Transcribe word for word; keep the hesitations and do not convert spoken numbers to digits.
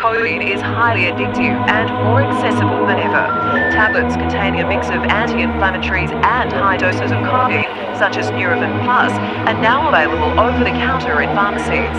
Choline is highly addictive and more accessible than ever. Tablets containing a mix of anti-inflammatories and high doses of choline, such as Nurofen Plus, are now available over the counter in pharmacies.